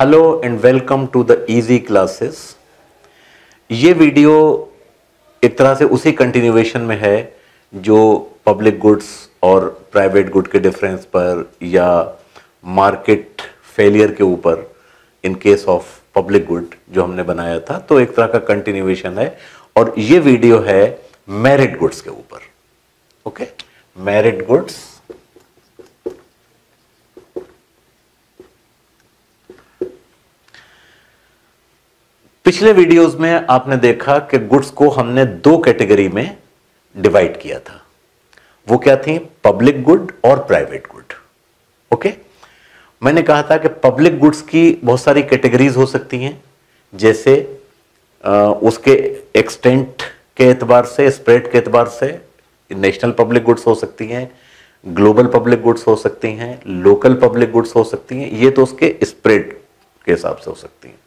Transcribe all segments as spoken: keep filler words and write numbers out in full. Hello and welcome to the easy classes. ये video एक तरह से उसी कंटिन्यूएशन में है जो पब्लिक गुड्स और प्राइवेट गुड के डिफरेंस पर या मार्केट फेलियर के ऊपर in case of public good जो हमने बनाया था, तो एक तरह का कंटिन्यूएशन है। और ये वीडियो है मेरिट गुड्स के ऊपर। ओके, मेरिट गुड्स पिछले वीडियोस में आपने देखा कि गुड्स को हमने दो कैटेगरी में डिवाइड किया था। वो क्या थी? पब्लिक गुड और प्राइवेट गुड। ओके, मैंने कहा था कि पब्लिक गुड्स की बहुत सारी कैटेगरीज हो सकती हैं, जैसे आ, उसके एक्सटेंट के एतबार से, स्प्रेड के एतबार से नेशनल पब्लिक गुड्स हो सकती हैं, ग्लोबल पब्लिक गुड्स हो सकती हैं, लोकल पब्लिक गुड्स हो सकती हैं। ये तो उसके स्प्रेड के हिसाब से हो सकती हैं।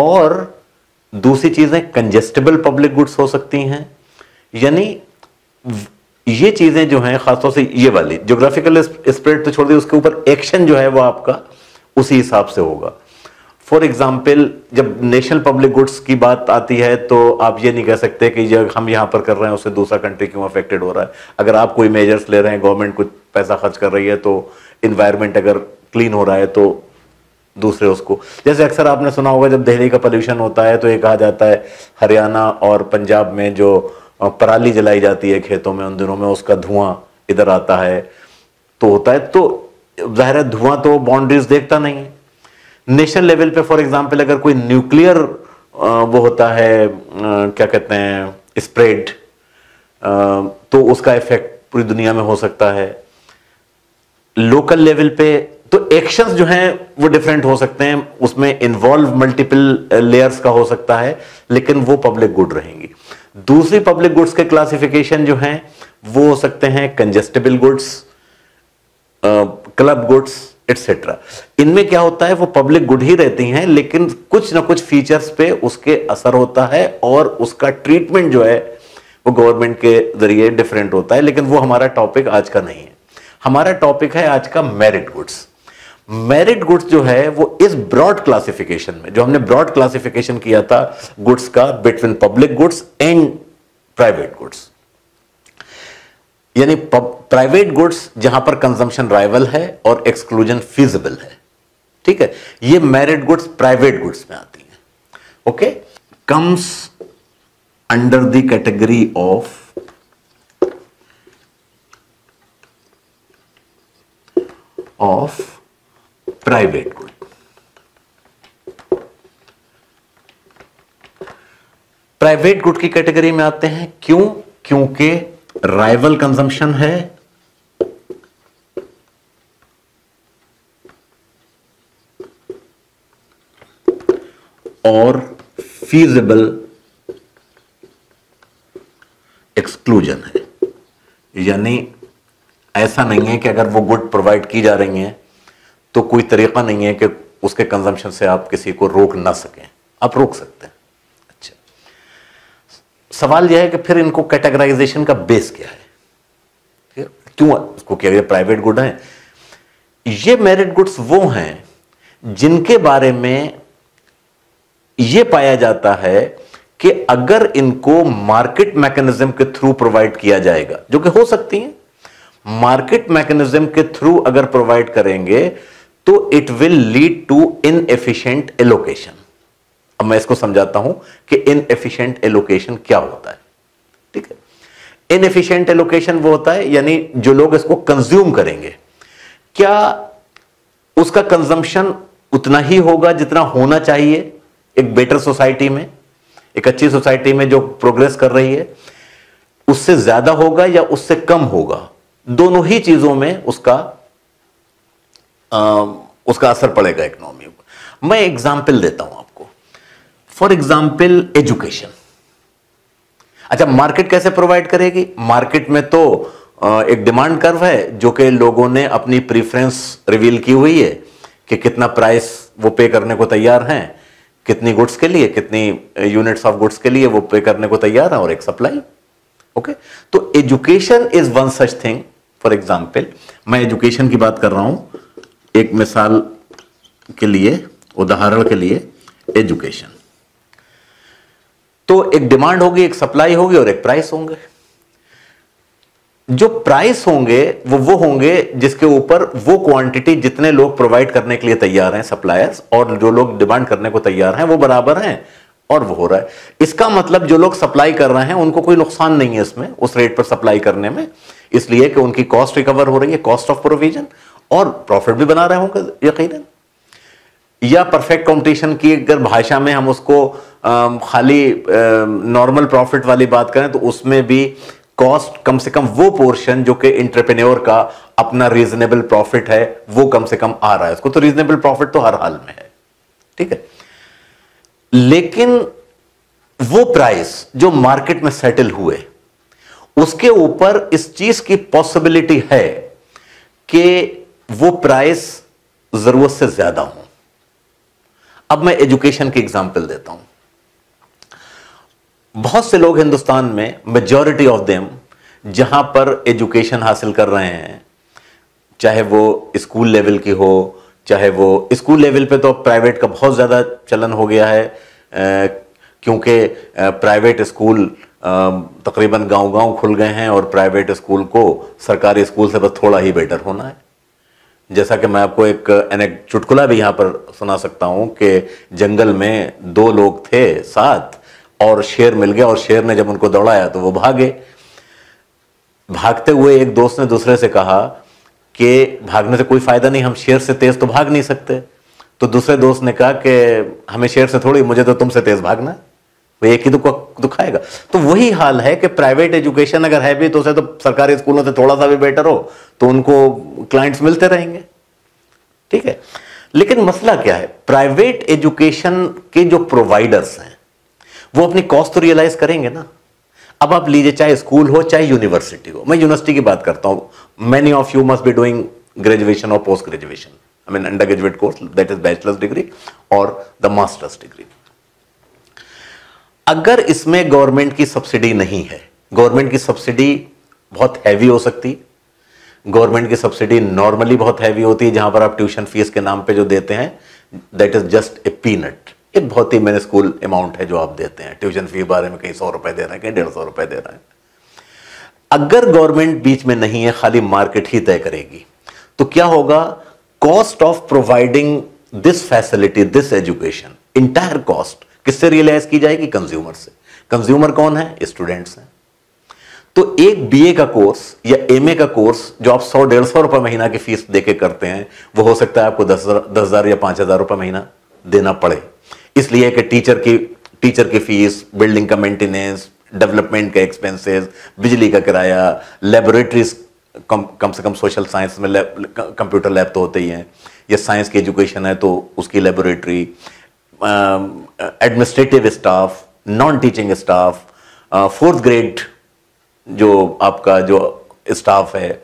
और दूसरी चीजें कंजेस्टेबल पब्लिक गुड्स हो सकती हैं, यानी ये चीजें जो हैं, खासतौर से ये वाली ज्योग्राफिकल स्प्रेड तो छोड़ दी, उसके ऊपर एक्शन जो है वो आपका उसी हिसाब से होगा। फॉर एग्जांपल, जब नेशनल पब्लिक गुड्स की बात आती है तो आप ये नहीं कह सकते कि ये हम यहाँ पर कर रहे हैं उससे दूसरा कंट्री क्यों अफेक्टेड हो रहा है। अगर आप कोई मेजर्स ले रहे हैं, गवर्नमेंट कुछ पैसा खर्च कर रही है, तो इन्वायरमेंट अगर क्लीन हो रहा है तो दूसरे उसको, जैसे अक्सर आपने सुना होगा जब दिल्ली का पोल्यूशन होता है तो ये कहा जाता है हरियाणा और पंजाब में जो पराली जलाई जाती है खेतों में उन दिनों में, उसका धुआं इधर आता है तो होता है। तो जाहिर है धुआं तो बाउंड्रीज देखता नहीं है। नेशनल लेवल पे फॉर एग्जांपल अगर कोई न्यूक्लियर वो होता है, क्या कहते हैं, स्प्रेड, तो उसका इफेक्ट पूरी दुनिया में हो सकता है। लोकल लेवल पे तो एक्शंस जो हैं वो डिफरेंट हो सकते हैं, उसमें इन्वॉल्व मल्टीपल लेयर्स का हो सकता है, लेकिन वो पब्लिक गुड रहेंगी। दूसरी पब्लिक गुड्स के क्लासिफिकेशन जो हैं वो हो सकते हैं congestible goods, club goods etcetera. इनमें क्या होता है, वो पब्लिक गुड ही रहती हैं, लेकिन कुछ ना कुछ फीचर्स पे उसके असर होता है और उसका ट्रीटमेंट जो है वो गवर्नमेंट के जरिए डिफरेंट होता है। लेकिन वो हमारा टॉपिक आज का नहीं है। हमारा टॉपिक है आज का मेरिट गुड्स। मेरिट गुड्स जो है वो इस ब्रॉड क्लासिफिकेशन में, जो हमने ब्रॉड क्लासिफिकेशन किया था गुड्स का between public goods and private goods, यानी प्राइवेट गुड्स जहां पर कंजम्पशन राइवल है और एक्सक्लूजन फीजिबल है, ठीक है, ये मेरिट गुड्स प्राइवेट गुड्स में आती हैं। Okay, comes under the category of of private good. Private good की कैटेगरी में आते हैं क्यों? क्योंकि राइवल कंजम्पशन है, और फीजिबल एक्सक्लूजन है, यानी ऐसा नहीं है कि अगर वो गुड प्रोवाइड की जा रही हैं तो कोई तरीका नहीं है कि उसके कंजम्पशन से आप किसी को रोक ना सकें, आप रोक सकते हैं। अच्छा, सवाल यह है कि फिर इनको कैटेगराइजेशन का बेस क्या है, फिर क्यों इसको क्या प्राइवेट गुड हैं? ये मेरिट गुड्स वो हैं जिनके बारे में ये पाया जाता है कि अगर इनको मार्केट मैकेनिज्म के थ्रू प्रोवाइड किया जाएगा, जो कि हो सकती है, मार्केट मैकेनिज्म के थ्रू अगर प्रोवाइड करेंगे तो it will lead to inefficient allocation. अब मैं इसको समझाता हूं कि इनएफिशिएंट एलोकेशन क्या होता है, ठीक है। इनएफिशिएंट एलोकेशन वो होता है, यानी जो लोग इसको कंज्यूम करेंगे, क्या उसका कंजम्पशन उतना ही होगा जितना होना चाहिए एक बेटर सोसाइटी में, एक अच्छी सोसाइटी में जो प्रोग्रेस कर रही है, उससे ज्यादा होगा या उससे कम होगा? दोनों ही चीजों में उसका आ, उसका असर पड़ेगा इकोनॉमी पर। मैं एग्जाम्पल देता हूं आपको, फॉर एग्जाम्पल एजुकेशन। अच्छा, मार्केट कैसे प्रोवाइड करेगी? मार्केट में तो आ, एक डिमांड कर्व है जो कि लोगों ने अपनी प्रीफरेंस रिवील की हुई है कि कितना प्राइस वो पे करने को तैयार हैं, कितनी गुड्स के लिए, कितनी यूनिट्स ऑफ गुड्स के लिए वो पे करने को तैयार है, और एक सप्लाई। ओके, तो education is one such thing. For example, मैं एजुकेशन की बात कर रहा हूं, एक मिसाल के लिए उदाहरण के लिए एजुकेशन, तो एक डिमांड होगी, एक सप्लाई होगी और एक प्राइस होंगे। जो प्राइस होंगे वो वो होंगे जिसके ऊपर वो क्वांटिटी जितने लोग प्रोवाइड करने के लिए तैयार हैं सप्लायर्स, और जो लोग डिमांड करने को तैयार हैं वो बराबर हैं और वो हो रहा है। इसका मतलब जो लोग सप्लाई कर रहे हैं उनको कोई नुकसान नहीं है इसमें, उस रेट पर सप्लाई करने में, इसलिए कि उनकी कॉस्ट रिकवर हो रही है, कॉस्ट ऑफ प्रोविजन, और प्रॉफिट भी बना रहे होंगे यकीनन। या परफेक्ट कंपटीशन की अगर भाषा में हम उसको खाली नॉर्मल प्रॉफिट वाली बात करें तो उसमें भी कॉस्ट कम से कम वो पोर्शन जो कि एंटरप्रेन्योर का अपना रीजनेबल प्रॉफिट है वो कम से कम आ रहा है उसको, तो रीजनेबल प्रॉफिट तो हर हाल में है, ठीक है। लेकिन वो प्राइस जो मार्केट में सेटल हुए उसके ऊपर इस चीज की पॉसिबिलिटी है कि वो प्राइस जरूरत से ज्यादा हो। अब मैं एजुकेशन की एग्जांपल देता हूं। बहुत से लोग हिंदुस्तान में, मेजॉरिटी ऑफ देम, जहां पर एजुकेशन हासिल कर रहे हैं, चाहे वो स्कूल लेवल की हो, चाहे वो स्कूल लेवल पे तो प्राइवेट का बहुत ज़्यादा चलन हो गया है, क्योंकि प्राइवेट स्कूल तकरीबन गांव-गांव खुल गए हैं और प्राइवेट स्कूल को सरकारी स्कूल से बस थोड़ा ही बेटर होना है। जैसा कि मैं आपको एक एनेक चुटकुला भी यहाँ पर सुना सकता हूँ कि जंगल में दो लोग थे साथ, और शेर मिल गया और शेर ने जब उनको दौड़ाया तो वो भागे। भागते हुए एक दोस्त ने दूसरे से कहा कि भागने से कोई फायदा नहीं, हम शेर से तेज तो भाग नहीं सकते। तो दूसरे दोस्त ने कहा कि हमें शेर से थोड़ी, मुझे तो तुमसे तेज भागना है, वो एक ही दुख दुखाएगा। तो वही हाल है कि प्राइवेट एजुकेशन अगर है भी तो उसे तो सरकारी स्कूलों से थोड़ा सा भी बेटर हो तो उनको क्लाइंट्स मिलते रहेंगे, ठीक है। लेकिन मसला क्या है, प्राइवेट एजुकेशन के जो प्रोवाइडर्स हैं वो अपनी कॉस्ट तो रियलाइज करेंगे ना। अब आप लीजिए, चाहे स्कूल हो चाहे यूनिवर्सिटी हो, मैं यूनिवर्सिटी की बात करता हूं। Many of you must be doing graduation और post graduation, I mean under graduate course, that is bachelor's degree और द मास्टर्स डिग्री। अगर इसमें गवर्नमेंट की सब्सिडी नहीं है, गवर्नमेंट की सब्सिडी बहुत हैवी हो सकती है। गवर्नमेंट की सब्सिडी नॉर्मली बहुत हैवी होती है, जहां पर आप ट्यूशन फीस के नाम पर जो देते हैं, that is just a peanut, एक बहुत ही मिनिस्कूल अमाउंट है जो आप देते हैं ट्यूशन फी बारे में। कहीं सौ रुपए दे रहे हैं, कहीं डेढ़ सौ रुपए दे रहे हैं। अगर गवर्नमेंट बीच में नहीं है, खाली मार्केट ही तय करेगी, तो क्या होगा? Cost of providing this facility, this education, entire cost किससे रियलाइज की जाएगी? कंज्यूमर से। कंज्यूमर कौन है? स्टूडेंट्स हैं। तो एक बीए का कोर्स या एमए का कोर्स जो आप सौ डेढ़ सौ रुपए महीना की फीस देके करते हैं, वो हो सकता है आपको दस दस हजार या पांच हजार रुपए महीना देना पड़े, इसलिए कि टीचर की टीचर की फीस, बिल्डिंग का मेंटेनेंस, डेवलपमेंट के एक्सपेंसेस, बिजली का किराया, लेबोरेटरीज, कम कम से कम सोशल साइंस में कंप्यूटर लैब तो होते ही हैं, या साइंस की एजुकेशन है तो उसकी laboratory, administrative staff, non teaching staff, fourth grade जो आपका जो स्टाफ है,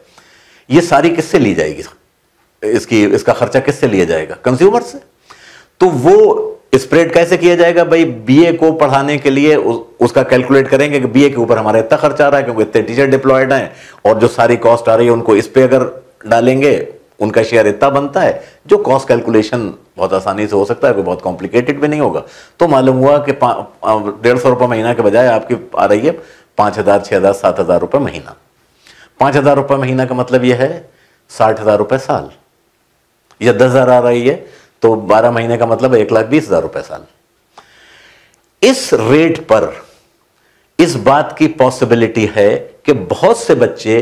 ये सारी किससे ली जाएगी? इसकी इसका खर्चा किससे लिया जाएगा? कंज्यूमर से। तो वो स्प्रेड कैसे किया जाएगा? भाई बीए को पढ़ाने के लिए उस, उसका कैलकुलेट करेंगे कि बीए के ऊपर हमारा इतना खर्चा आ रहा है क्योंकि इतने टीचर डिप्लॉयड हैं, और जो सारी कॉस्ट आ रही है उनको इस पे अगर डालेंगे उनका शेयर इतना बनता है। जो कॉस्ट कैलकुलेशन बहुत आसानी से हो सकता है, कोई बहुत कॉम्प्लिकेटेड भी नहीं होगा। तो मालूम हुआ कि डेढ़ सौ रुपये महीना के बजाय आपकी आ रही है पाँच हज़ार छः हज़ार सात हज़ार रुपये महीना। पाँच हज़ार रुपये महीना का मतलब यह है साठ हज़ार रुपये साल, या दस हज़ार आ रही है तो बारह महीने का मतलब एक लाख बीस हजार रुपए साल। इस रेट पर इस बात की पॉसिबिलिटी है कि बहुत से बच्चे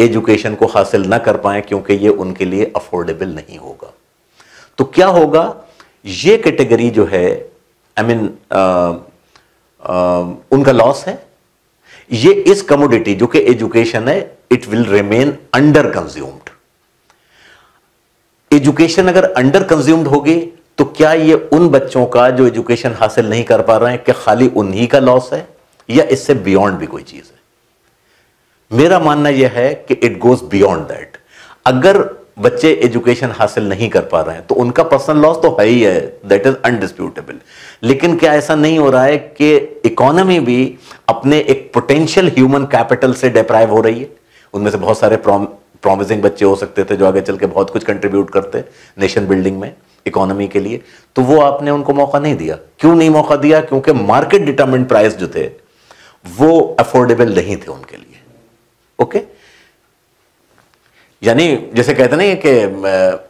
एजुकेशन को हासिल ना कर पाए क्योंकि ये उनके लिए अफोर्डेबल नहीं होगा। तो क्या होगा? ये कैटेगरी जो है, आई मीन उनका लॉस है। ये इस कमोडिटी जो कि एजुकेशन है, it will remain under consumed. Education अगर अंडर कंज्यूम्ड होगी तो क्या ये उन बच्चों का जो एजुकेशन हासिल नहीं कर पा रहे हैं, क्या खाली उन्हीं का लॉस है या इससे बियॉन्ड भी कोई चीज है? मेरा मानना यह है कि इट गोज बियॉन्ड दैट। अगर बच्चे एजुकेशन हासिल नहीं कर पा रहे हैं तो उनका पर्सनल लॉस तो है ही है, दैट इज अनडिस्प्यूटेबल। लेकिन क्या ऐसा नहीं हो रहा है कि इकोनॉमी भी अपने एक पोटेंशियल ह्यूमन कैपिटल से डिप्राइव हो रही है? उनमें से बहुत सारे प्रॉमिसिंग बच्चे हो सकते थे जो आगे चल के बहुत कुछ कंट्रीब्यूट करते नेशन बिल्डिंग में, इकोनॉमी के लिए, तो वो आपने उनको मौका नहीं दिया। क्यों नहीं मौका दिया? क्योंकि मार्केट डिटरमिनेंट प्राइस जो थे वो अफोर्डेबल नहीं थे उनके लिए। ओके, यानी जैसे कहते नहीं कि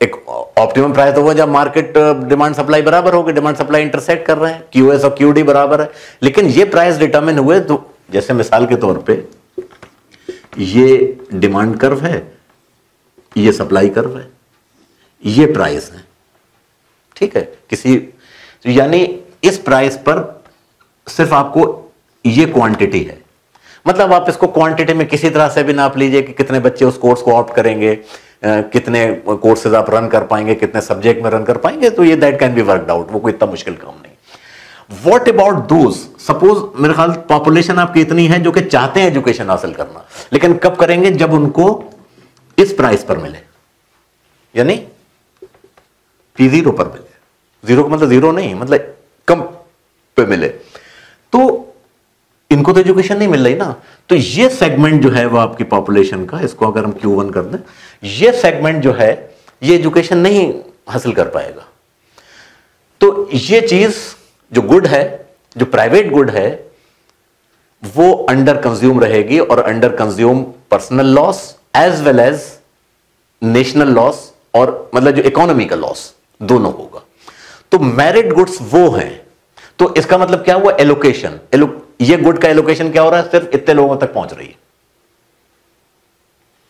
एक ऑप्टिमम प्राइस तो वो जब मार्केट डिमांड सप्लाई बराबर हो गए, डिमांड सप्लाई इंटरसेक्ट कर रहे हैं, क्यूएस और क्यूडी बराबर है, लेकिन ये प्राइस डिटरमिन हुए। तो जैसे मिसाल के तौर पे ये डिमांड कर्व है, ये सप्लाई कर्व है, ये प्राइस है, ठीक है किसी, यानी इस प्राइस पर सिर्फ आपको ये क्वांटिटी है, मतलब आप इसको क्वांटिटी में किसी तरह से भी नाप लीजिए कि कितने बच्चे उस कोर्स को ऑप्ट करेंगे, कितने कोर्सेज आप रन कर पाएंगे, कितने सब्जेक्ट में रन कर पाएंगे, तो ये that can be worked out, वो कोई इतना मुश्किल काम नहीं। वॉट अबाउट दोज, सपोज मेरे ख्याल पॉपुलेशन आपकी इतनी है जो कि चाहते हैं एजुकेशन हासिल करना, लेकिन कब करेंगे? जब उनको इस प्राइस पर मिले, यानी पी जीरो पर मिले, जीरो का मतलब जीरो नहीं, मतलब कम पे मिले, तो इनको तो एजुकेशन नहीं मिल रही ना। तो ये सेगमेंट जो है वो आपकी पॉपुलेशन का, इसको अगर हम क्यू वन कर दें, ये सेगमेंट जो है ये एजुकेशन नहीं हासिल कर पाएगा। तो ये चीज जो गुड है, जो प्राइवेट गुड है, वो अंडर कंज्यूम रहेगी, और under consume personal loss as well as national loss, और मतलब जो इकोनॉमी का लॉस दोनों होगा। तो मेरिट गुड्स वो हैं, तो इसका मतलब क्या हुआ? एलोकेशन, एलो, ये गुड का एलोकेशन क्या हो रहा है? सिर्फ इतने लोगों तक पहुंच रही है,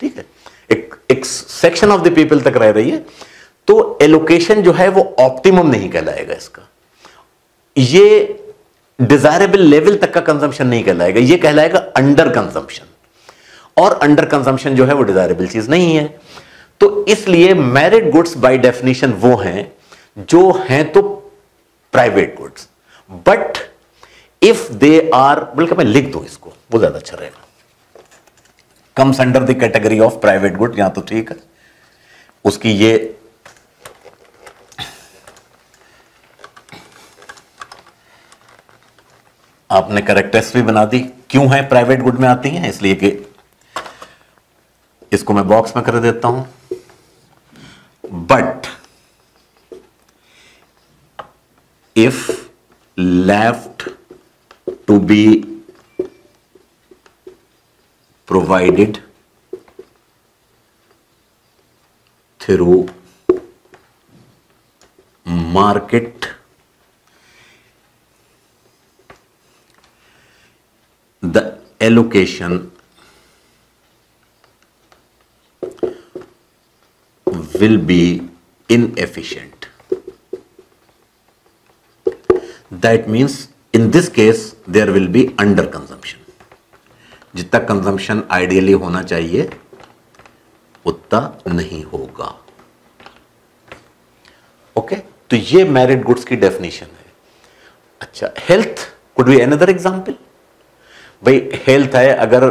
ठीक है, एक एक सेक्शन ऑफ द पीपल तक रह रही है। तो एलोकेशन जो है वो ऑप्टिमम नहीं कहलाएगा, इसका ये डिजायरेबल लेवल तक का कंजम्पशन नहीं कहलाएगा, ये कहलाएगा अंडर कंजम्पशन, और अंडर कंजम्पशन जो है वो डिजायरेबल चीज नहीं है। तो इसलिए मेरिट गुड्स बाय डेफिनेशन वो हैं जो हैं तो private goods, but if they are, बल्कि मैं लिख दूं इसको, वो ज्यादा अच्छा रहेगा, comes under the category of private good, यहां तो ठीक है, उसकी ये आपने करेक्टर्स भी बना दी, क्यों है प्राइवेट गुड में आती हैं, इसलिए कि इसको मैं बॉक्स में कर देता हूं। But if left to be provided through market, the allocation will be inefficient. That means in this case there will be under consumption. जितना consumption ideally होना चाहिए उतना नहीं होगा। Okay? तो ये merit goods की definition है। अच्छा, health could be another example. भाई हेल्थ है, अगर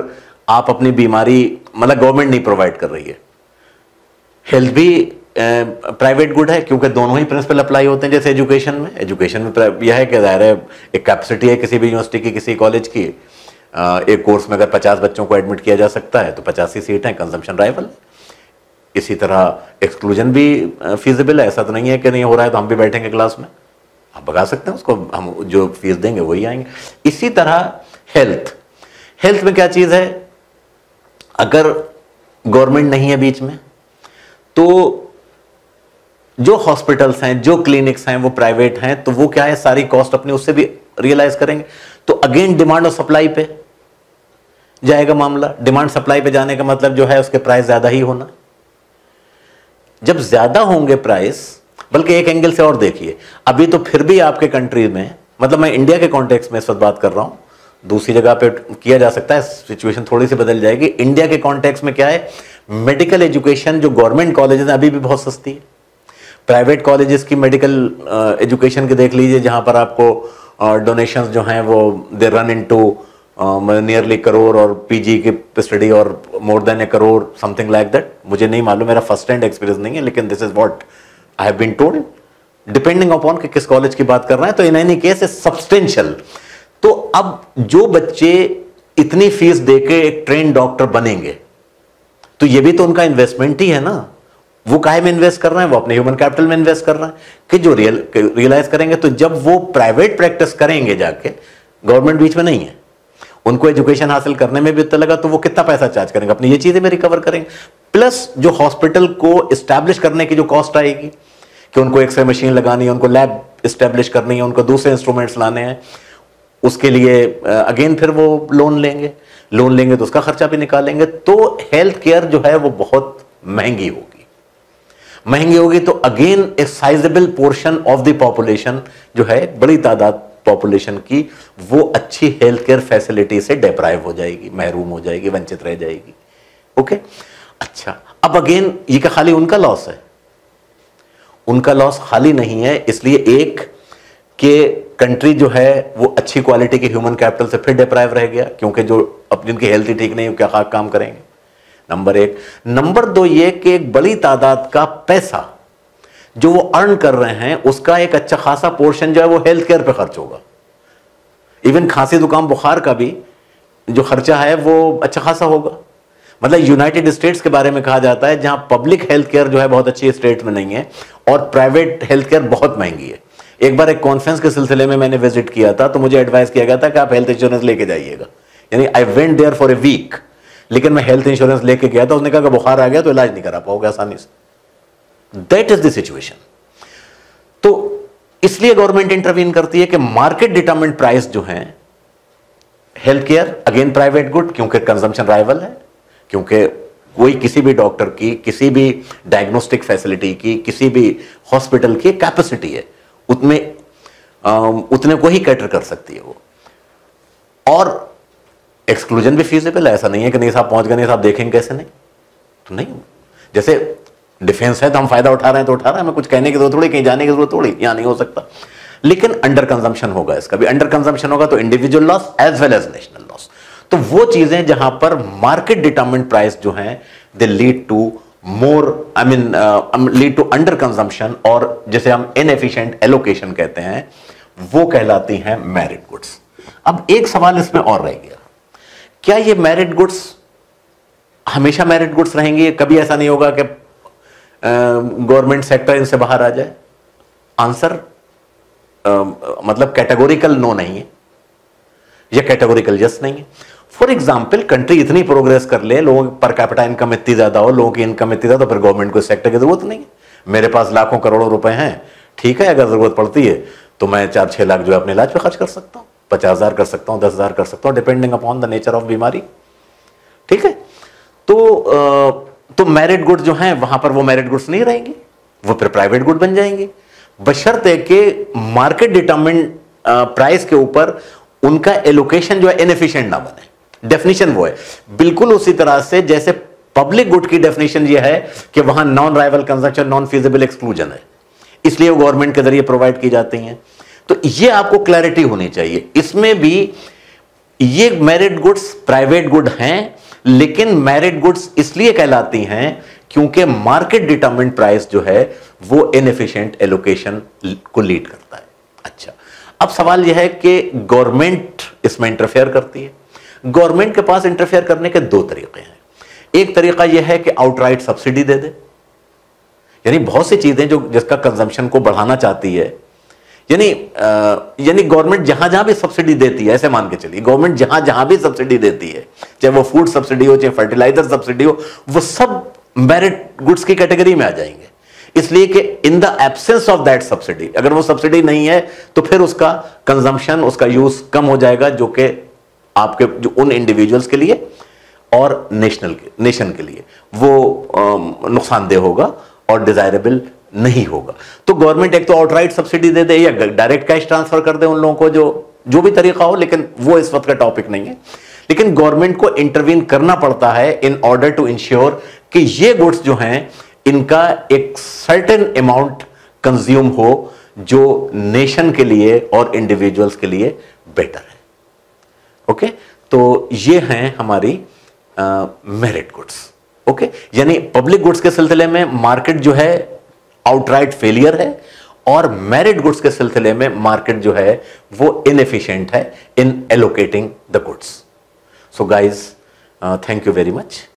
आप अपनी बीमारी, मतलब गवर्नमेंट नहीं प्रोवाइड कर रही है, हेल्थ भी प्राइवेट गुड है, क्योंकि दोनों ही प्रिंसिपल अप्लाई होते हैं। जैसे एजुकेशन में, एजुकेशन में यह है कि ज़ाहिर है एक कैपेसिटी है किसी भी यूनिवर्सिटी की, किसी कॉलेज की, आ, एक कोर्स में अगर पचास बच्चों को एडमिट किया जा सकता है तो पचास ही सीट हैं, कंजम्पशन राइवल। इसी तरह एक्सक्लूजन भी फीजिबल है, ऐसा तो नहीं है कि नहीं हो रहा है तो हम भी बैठेंगे क्लास में, आप भगा सकते हैं उसको, हम जो फीस देंगे वही आएंगे। इसी तरह हेल्थ, हेल्थ में क्या चीज है, अगर गवर्नमेंट नहीं है बीच में तो जो हॉस्पिटल्स हैं, जो क्लिनिक्स हैं वो प्राइवेट हैं, तो वो क्या है, सारी कॉस्ट अपनी उससे भी रियलाइज करेंगे। तो अगेन डिमांड और सप्लाई पे जाएगा मामला, डिमांड सप्लाई पे जाने का मतलब जो है उसके प्राइस ज्यादा ही होना। जब ज्यादा होंगे प्राइस, बल्कि एक एंगल से और देखिए, अभी तो फिर भी आपके कंट्री में, मतलब मैं इंडिया के कॉन्टेक्स्ट में इस वक्त बात कर रहा हूं, दूसरी जगह पे किया जा सकता है, सिचुएशन थोड़ी सी बदल जाएगी। इंडिया के कॉन्टेक्स्ट में क्या है, मेडिकल एजुकेशन जो गवर्नमेंट कॉलेजेस हैं अभी भी बहुत सस्ती है। प्राइवेट कॉलेजेस की मेडिकल एजुकेशन के देख लीजिए, जहां पर आपको डोनेशंस जो हैं वो they run into nearly crore, और पीजी के स्टडी और more than a crore, something like that. मुझे नहीं मालूम, मेरा फर्स्ट हैंड एक्सपीरियंस नहीं है, लेकिन this is what I have been told, depending upon कि किस कॉलेज की बात कर रहे हैं। तो in any case is substantial. तो अब जो बच्चे इतनी फीस देके एक ट्रेन डॉक्टर बनेंगे, तो ये भी तो उनका इन्वेस्टमेंट ही है ना। वो काहे में इन्वेस्ट कर रहे हैं, वो अपने ह्यूमन कैपिटल में इन्वेस्ट कर रहे हैं कि जो रियल रियलाइज करेंगे। तो जब वो प्राइवेट प्रैक्टिस करेंगे जाके, गवर्नमेंट बीच में नहीं है, उनको एजुकेशन हासिल करने में भी इतना लगा, तो वो कितना पैसा चार्ज करेंगे, अपनी ये चीजें भी रिकवर करेंगे। प्लस जो हॉस्पिटल को इस्टेब्लिश करने की जो कॉस्ट आएगी कि उनको एक्सरे मशीन लगानी है, उनको लैब इस्टेब्लिश करनी है, उनको दूसरे इंस्ट्रूमेंट्स लाने हैं, उसके लिए अगेन फिर वो लोन लेंगे, लोन लेंगे तो उसका खर्चा भी निकालेंगे। तो हेल्थ केयर जो है वो बहुत महंगी होगी, महंगी होगी तो again a sizeable portion of the population जो है, बड़ी तादाद पॉपुलेशन की, वो अच्छी हेल्थ केयर फैसिलिटी से डिप्राइव हो जाएगी, महरूम हो जाएगी, वंचित रह जाएगी। ओके, अच्छा, अब अगेन ये क्या खाली उनका लॉस है? उनका लॉस खाली नहीं है, इसलिए एक के कंट्री जो है वो अच्छी क्वालिटी के ह्यूमन कैपिटल से फिर डिप्राइव रह गया, क्योंकि जो अपनी उनकी हेल्थ ही ठीक नहीं है, क्या खास काम करेंगे। नंबर एक। नंबर दो ये कि एक बड़ी तादाद का पैसा जो वो अर्न कर रहे हैं, उसका एक अच्छा खासा पोर्शन जो है वो हेल्थ केयर पे खर्च होगा। इवन खांसी जुकाम बुखार का भी जो खर्चा है वो अच्छा खासा होगा। मतलब यूनाइटेड स्टेट्स के बारे में कहा जाता है, जहां पब्लिक हेल्थ केयर जो है बहुत अच्छी स्टेट में नहीं है और प्राइवेट हेल्थ केयर बहुत महंगी है। एक बार एक कॉन्फ्रेंस के सिलसिले में मैंने विजिट किया था, तो मुझे एडवाइस किया गया था कि आप हेल्थ इंश्योरेंस लेके जाइएगा। यानी I went there for a week, लेकिन मैं हेल्थ इंश्योरेंस लेके गया था। उसने कहा कि बुखार आ गया तो इलाज नहीं करा पाओगे आसानी से। That is the situation. तो इसलिए गवर्नमेंट इंटरवीन करती है कि मार्केट डिटरमाइंड प्राइस जो है health care, again private good, क्योंकि कंजम्पशन राइवल है, क्योंकि कोई किसी भी डॉक्टर की, किसी भी डायग्नोस्टिक फैसिलिटी की, किसी भी हॉस्पिटल की कैपेसिटी है, उतने उतने को ही कैटर कर सकती है वो। और एक्सक्लूजन भी फीजेबल है, ऐसा नहीं है कि नहीं साहब पहुंच गए, नहीं साहब देखेंगे कैसे, नहीं तो नहीं। जैसे डिफेंस है तो हम फायदा उठा रहे हैं तो उठा रहे हैं, हमें कुछ कहने की जरूरत थोड़ी, कहीं जाने की जरूरत थोड़ी, यहाँ नहीं हो सकता। लेकिन अंडर कंजम्पशन होगा, इसका भी अंडर कंजम्पशन होगा तो individual loss as well as national loss. तो वो चीजें जहां पर मार्केट डिटरमाइंड प्राइस जो है they lead to more I mean lead to under consumption, और जैसे हम इनएफिशिएंट एलोकेशन कहते हैं, वो कहलाती हैं मैरिड गुड्स। अब एक सवाल इसमें और रह गया, क्या ये मैरिड गुड्स हमेशा मैरिड गुड्स रहेंगी? कभी ऐसा नहीं होगा कि गवर्नमेंट सेक्टर इनसे बाहर आ जाए? आंसर uh, मतलब कैटेगोरिकल नो नहीं है या कैटेगोरिकल यस नहीं है। फॉर एग्जाम्पल, कंट्री इतनी प्रोग्रेस कर ले, लोगों पर कैपिटा इनकम इतनी ज्यादा हो, लोगों की इनकम इतनी ज्यादा, तो फिर गवर्नमेंट को इस सेक्टर की जरूरत नहीं है। मेरे पास लाखों करोड़ों रुपए हैं, ठीक है, अगर जरूरत पड़ती है तो मैं चार छह लाख जो है अपने इलाज पे खर्च कर सकता हूँ, पचास हजार कर सकता हूँ, दस हजार कर सकता हूँ, depending upon the nature of बीमारी। ठीक है, तो तो मैरिड गुड जो है वहां पर वो मैरिड गुड्स नहीं रहेंगी, वो फिर प्राइवेट गुड बन जाएंगे, बशर्ते कि मार्केट डिटरमाइंड प्राइस के ऊपर उनका एलोकेशन जो है इनएफिशिएंट ना बने। डेफिनेशन वो है बिल्कुल उसी तरह से जैसे पब्लिक गुड की डेफिनेशन ये है कि वहां non rival consumption, non feasible exclusion है, इसलिए वो गवर्नमेंट के जरिए प्रोवाइड की जाती हैं। तो ये आपको क्लैरिटी होनी चाहिए। इसमें भी ये मैरिड गुड्स प्राइवेट गुड हैं, लेकिन मैरिड गुड्स इसलिए कहलाती हैं क्योंकि मार्केट डिटरमाइंड प्राइस जो है वो इनएफिशिएंट एलोकेशन को लीड करता है। अच्छा, अब सवाल यह है कि गवर्नमेंट इसमें इंटरफेयर करती है। गवर्नमेंट के पास इंटरफेयर करने के दो तरीके हैं। एक तरीका यह है कि आउटराइट सब्सिडी दे दे, यानी बहुत सी चीजें जो जिसका कंजम्पशन को बढ़ाना चाहती है, यानी यानी गवर्नमेंट जहां जहां भी सब्सिडी देती है, ऐसे मान के चलिए गवर्नमेंट जहां जहां भी सब्सिडी देती है, चाहे वो फूड सब्सिडी हो, चाहे फर्टिलाइजर सब्सिडी हो, वो सब मेरिट गुड्स की कैटेगरी में आ जाएंगे। इसलिए कि in the absence of that subsidy, अगर वो सब्सिडी नहीं है तो फिर उसका कंजम्पशन, उसका यूज कम हो जाएगा, जो कि आपके जो उन इंडिविजुअल्स के लिए और नेशनल के नेशन के लिए वो नुकसानदेह होगा और डिजायरेबल नहीं होगा। तो गवर्नमेंट एक तो आउटराइट सब्सिडी दे दे या डायरेक्ट कैश ट्रांसफर कर दे उन लोगों को, जो जो भी तरीका हो, लेकिन वो इस वक्त का टॉपिक नहीं है। लेकिन गवर्नमेंट को इंटरवीन करना पड़ता है इन ऑर्डर टू इंश्योर कि ये गुड्स जो हैं इनका एक सर्टेन अमाउंट कंज्यूम हो जो नेशन के लिए और इंडिविजुअल्स के लिए बेटर है। Okay okay? तो ये हैं हमारी मेरिट गुड्स। ओके, यानी पब्लिक गुड्स के सिलसिले में मार्केट जो है आउटराइट फेलियर है, और मेरिट गुड्स के सिलसिले में मार्केट जो है वो इनएफिशिएंट है in allocating the goods. So guys, thank you very much.